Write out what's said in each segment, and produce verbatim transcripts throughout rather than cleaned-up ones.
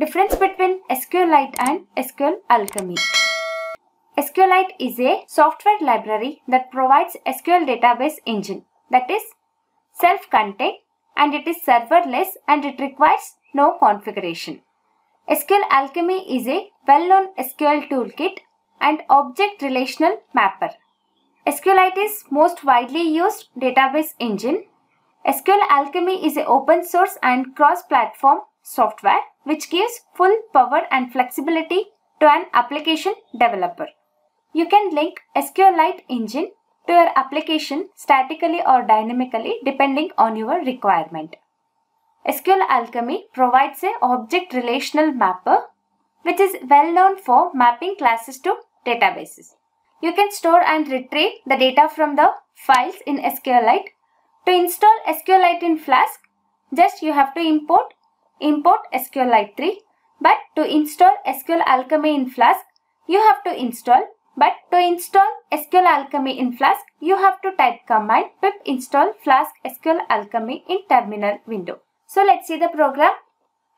Difference between SQLite and SQLAlchemy. SQLite is a software library that provides S Q L database engine, that is self-contained, and it is serverless and it requires no configuration. SQLAlchemy is a well-known S Q L toolkit and object relational mapper. SQLite is most widely used database engine. SQLAlchemy is an open source and cross-platform software which gives full power and flexibility to an application developer. You can link SQLite engine to your application statically or dynamically depending on your requirement. SQLAlchemy provides an object relational mapper which is well known for mapping classes to databases. You can store and retrieve the data from the files in SQLite. To install SQLite in Flask, just you have to import import SQLite three, but to install SQLAlchemy in Flask, you have to install but to install SQLAlchemy in Flask, you have to type command pip install Flask SQLAlchemy in terminal window. So let's see the program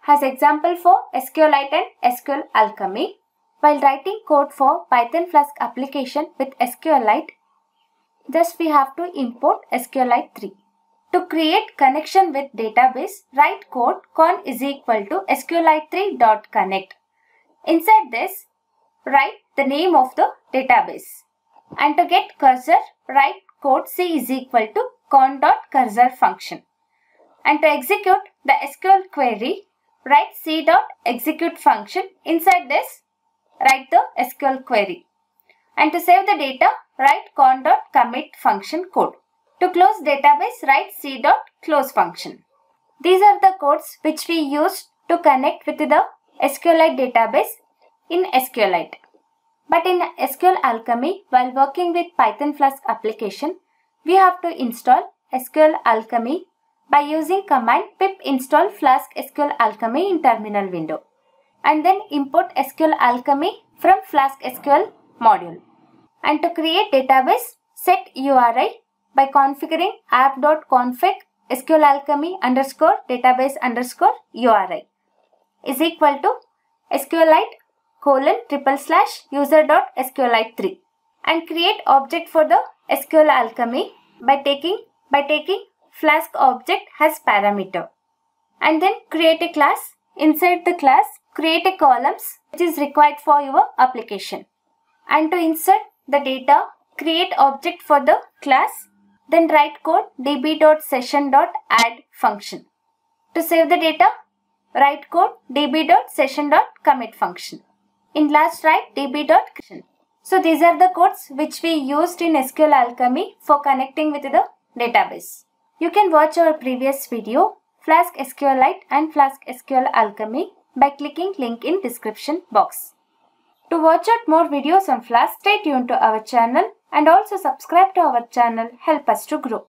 has example for SQLite and SQLAlchemy. While writing code for Python Flask application with SQLite, just we have to import SQLite three. To create connection with database, write code con is equal to SQLite three dot connect. Inside this, write the name of the database. And to get cursor, write code c is equal to con.cursor function. And to execute the S Q L query, write c.execute function. Inside this, write the S Q L query. And to save the data, write con.commit function code. To close database, write c.close function. These are the codes which we use to connect with the SQLite database in SQLite. But in SQLAlchemy, while working with Python Flask application, we have to install SQLAlchemy by using command pip install Flask SQLAlchemy in terminal window, and then import SQLAlchemy from Flask S Q L module. And to create database, set U R I by configuring app.config SQLAlchemy underscore database underscore U R I is equal to SQLite colon triple slash user dot SQLite three, and create object for the SQLAlchemy by taking by taking Flask object as parameter, and then create a class. Inside the class, create a columns which is required for your application, and to insert the data, create object for the class. Then write code db.session.add function. To save the data, write code db.session.commit function. In last, write db.creation. So these are the codes which we used in SQLAlchemy for connecting with the database. You can watch our previous video, Flask SQLite and Flask SQLAlchemy, by clicking link in description box. To watch out more videos on Flask, stay tuned to our channel and also subscribe to our channel. Help us to grow.